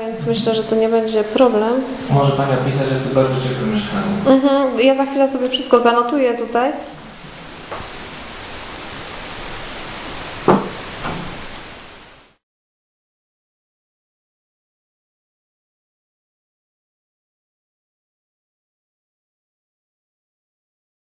Więc myślę, że to nie będzie problem. Może pani opisać, że jest to bardzo ciekawe mieszkanie. Ja za chwilę sobie wszystko zanotuję tutaj.